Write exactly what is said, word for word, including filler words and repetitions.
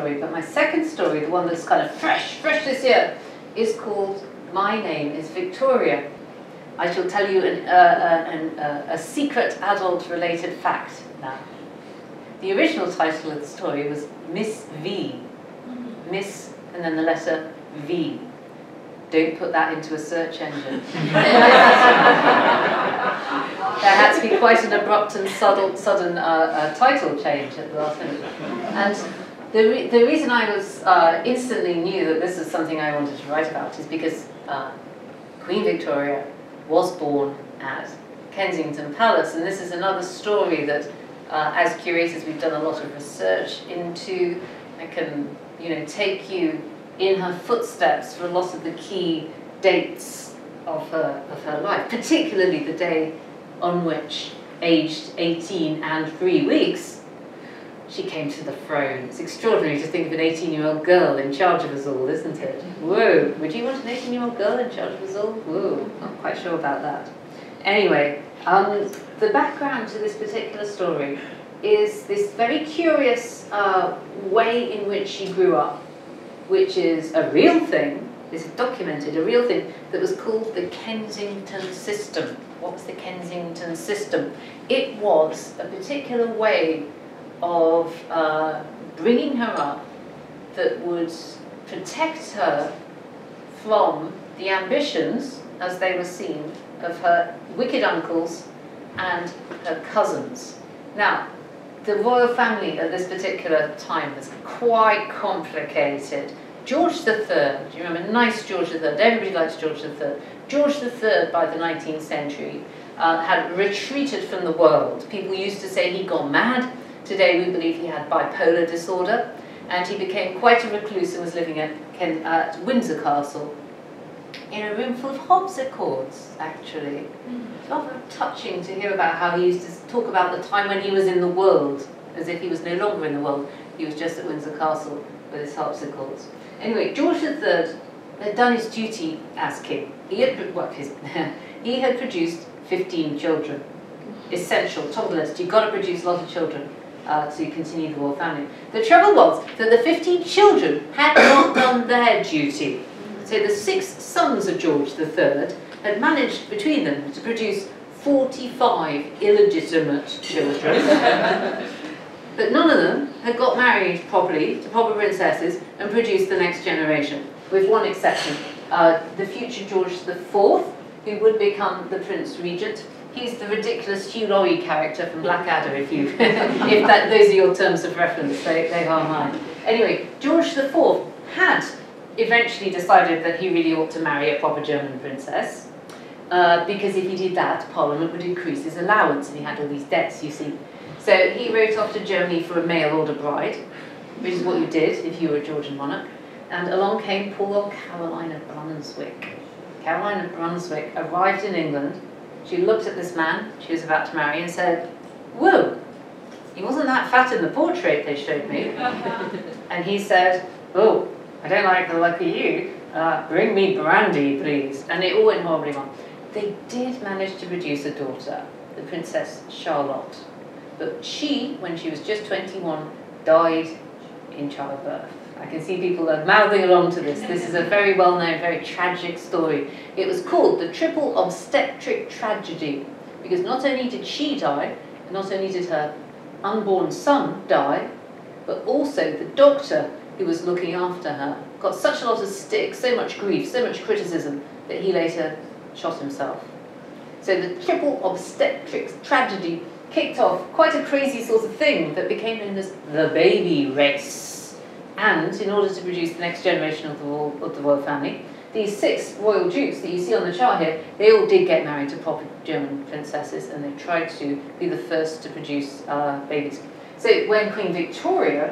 story, but my second story, the one that's kind of fresh, fresh this year, is called My Name is Victoria. I shall tell you an, uh, an, uh, a secret adult-related fact now. The original title of the story was Miss V. Miss, and then the letter V. Don't put that into a search engine. There had to be quite an abrupt and sudden, sudden uh, uh, title change at the last minute. And the, re the reason I was uh, instantly knew that this is something I wanted to write about is because uh, Queen Victoria was born at Kensington Palace, and this is another story that, uh, as curators, we've done a lot of research into. I can, you know, take you in her footsteps for a lot of the key dates of her of her life, particularly the day on which, aged eighteen and three weeks, she came to the throne. It's extraordinary to think of an eighteen-year-old girl in charge of us all, isn't it? Whoa, would you want an eighteen-year-old girl in charge of us all? Whoa, not quite sure about that. Anyway, um, the background to this particular story is this very curious uh, way in which she grew up, which is a real thing, is documented, a real thing, that was called the Kensington System. What was the Kensington System? It was a particular way of uh, bringing her up that would protect her from the ambitions, as they were seen, of her wicked uncles and her cousins. Now, the royal family at this particular time was quite complicated. George the third, do you remember? Nice George the third, everybody likes George the third. George the third, by the nineteenth century, uh, had retreated from the world. People used to say he'd gone mad. Today we believe he had bipolar disorder, and he became quite a recluse and was living at, Ken at Windsor Castle in a room full of harpsichords, actually. Mm. Rather touching to hear about how he used to talk about the time when he was in the world, as if he was no longer in the world, he was just at Windsor Castle with his harpsichords. Anyway, George the third had done his duty as king. He had, well, his, he had produced fifteen children. Essential, top of the list. You've got to produce a lot of children uh, to continue the royal family. The trouble was that the fifteen children had not done their duty. So the six sons of George the third had managed between them to produce forty-five illegitimate children. But none of them had got married properly to proper princesses and produced the next generation, with one exception. Uh, the future George the fourth, who would become the Prince Regent. He's the ridiculous Hugh Laurie character from Blackadder, if you, if that, those are your terms of reference, they, they are mine. Anyway, George the fourth had eventually decided that he really ought to marry a proper German princess, uh, because if he did that, Parliament would increase his allowance, and he had all these debts, you see. So he wrote off to Germany for a mail-order bride, which is what you did if you were a Georgian monarch, and along came poor old Caroline of Brunswick. Caroline of Brunswick arrived in England, she looked at this man she was about to marry and said, "Whoa, he wasn't that fat in the portrait they showed me." And he said, "Oh, I don't like the look of you, uh, bring me brandy, please." And it all went horribly wrong. They did manage to produce a daughter, the Princess Charlotte. But she, when she was just twenty-one, died in childbirth. I can see people are mouthing along to this. This is a very well-known, very tragic story. It was called the Triple Obstetric Tragedy, because not only did she die, not only did her unborn son die, but also the doctor who was looking after her got such a lot of stick, so much grief, so much criticism, that he later shot himself. So the Triple Obstetric Tragedy kicked off quite a crazy sort of thing that became known as the Baby Race. And in order to produce the next generation of the royal, of the royal family, these six royal dukes that you see on the chart here, they all did get married to proper German princesses, and they tried to be the first to produce uh, babies. So when Queen Victoria